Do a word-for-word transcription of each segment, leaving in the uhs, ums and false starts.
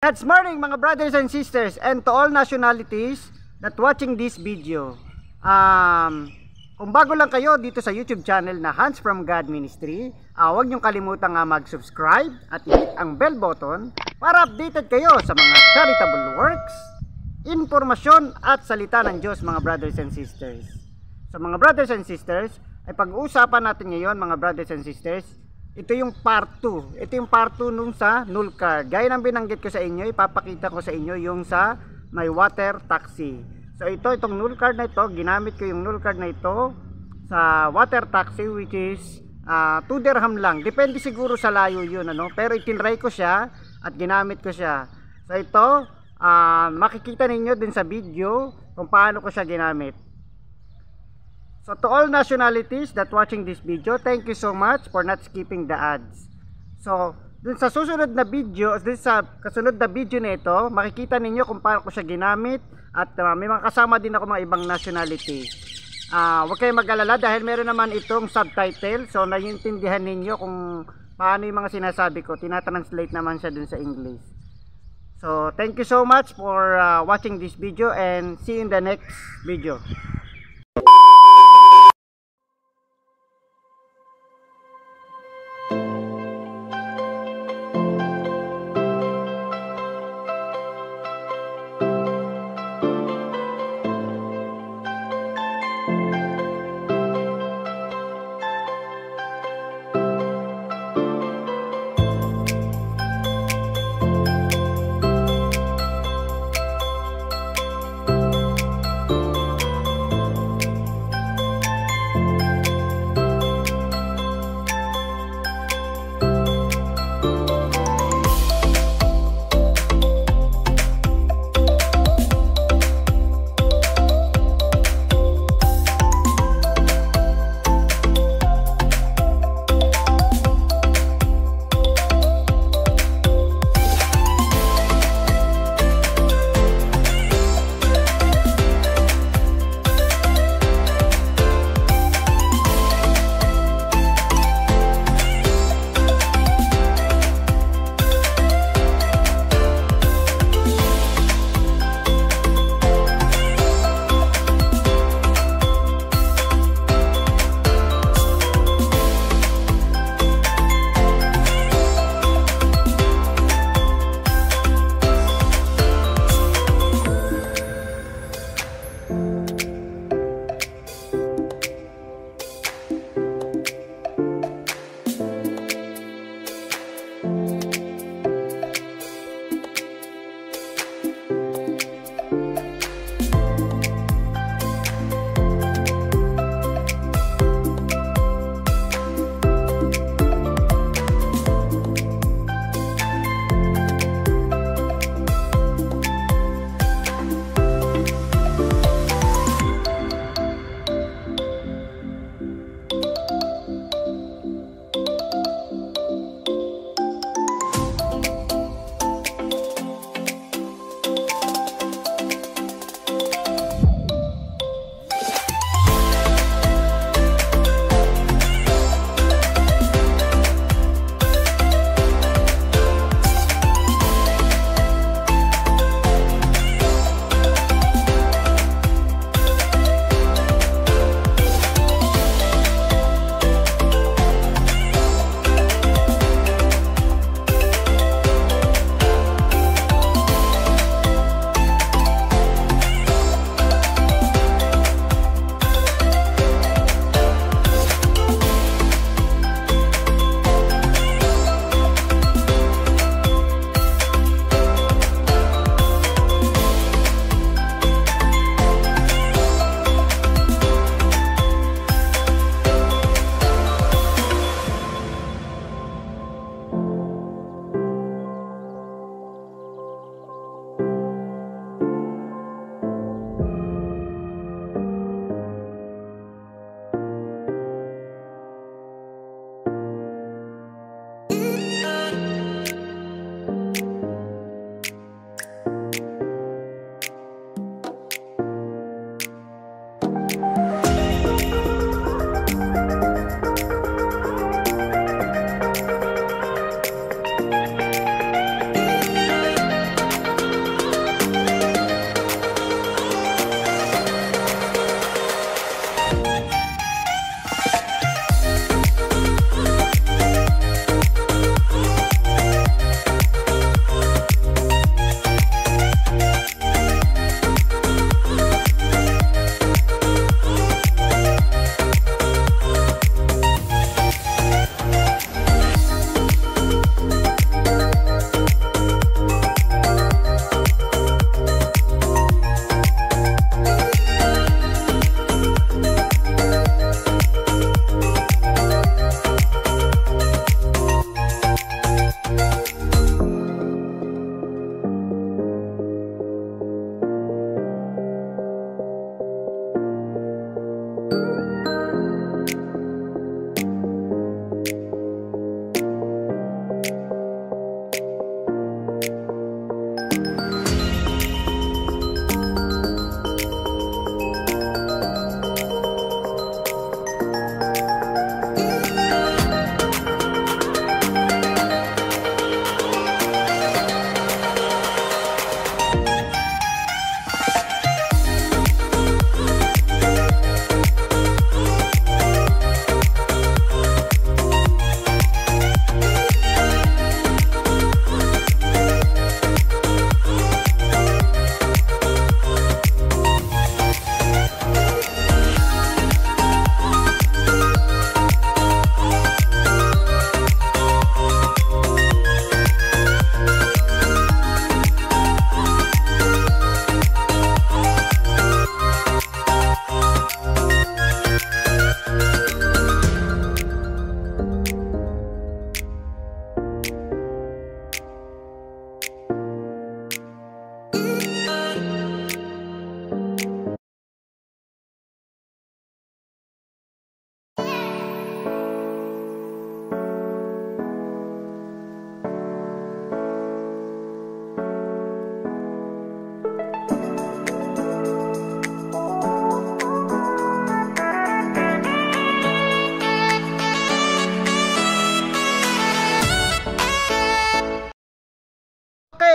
Good morning mga brothers and sisters, and to all nationalities that watching this video. Um, kung bago lang kayo dito sa YouTube channel na Hands from God Ministry, uh, huwag niyong kalimutan nga mag-subscribe at hit ang bell button para updated kayo sa mga charitable works, informasyon at salita ng Diyos mga brothers and sisters. So mga brothers and sisters, ay pag-uusapan natin ngayon mga brothers and sisters, ito yung part two. Ito yung part two nung sa N O L card. Gaya ng binanggit ko sa inyo, ipapakita ko sa inyo yung sa may water taxi. So ito, itong N O L card na ito, ginamit ko yung N O L card na ito sa water taxi, which is uh, two dirham lang. Depende siguro sa layo yun, ano? Pero itinry ko siya at ginamit ko siya. So ito, uh, makikita ninyo din sa video kung paano ko siya ginamit. So to all nationalities that watching this video, thank you so much for not skipping the ads. So, dun sa susunod na video, dun sa kasunod na video na ito, makikita ninyo kung paano ko siya ginamit at uh, may mga kasama din ako mga ibang nationality. Uh, huwag kayong mag-alala dahil meron naman itong subtitle, so naiintindihan ninyo kung paano yung mga sinasabi ko. Tinatranslate naman siya dun sa English. So, thank you so much for uh, watching this video and see you in the next video.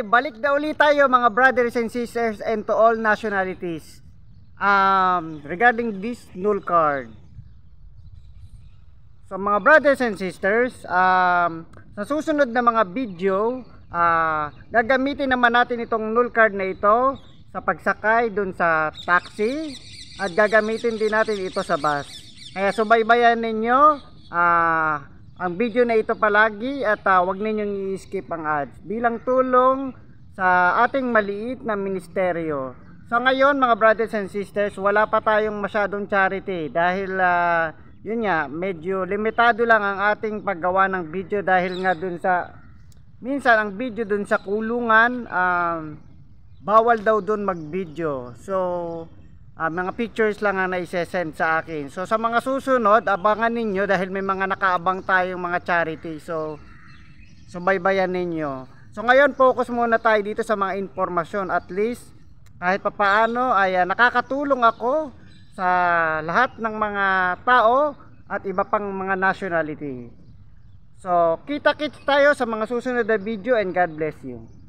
Okay, balik na ulit tayo mga brothers and sisters and to all nationalities. Um, regarding this N O L card. So mga brothers and sisters, um, sa susunod na mga video, uh, gagamitin naman natin itong N O L card na ito sa pagsakay dun sa taxi at gagamitin din natin ito sa bus. Kaya subaybayan ninyo uh, ang video na ito palagi at uh, huwag ninyong i-skip ang ads bilang tulong sa ating maliit na ministeryo. So ngayon mga brothers and sisters, wala pa tayong masyadong charity dahil uh, yun nga, medyo limitado lang ang ating paggawa ng video dahil nga dun sa minsan ang video dun sa kulungan um, bawal daw dun mag video, so uh, mga pictures lang ang naisesend sa akin. So sa mga susunod, abangan ninyo dahil may mga nakaabang tayong mga charity, so subaybayan ninyo. So ngayon focus muna tayo dito sa mga informasyon. At least kahit papaano ay uh, nakakatulong ako sa lahat ng mga tao at iba pang mga nationality. So, kita-kits tayo sa mga susunod na video and God bless you.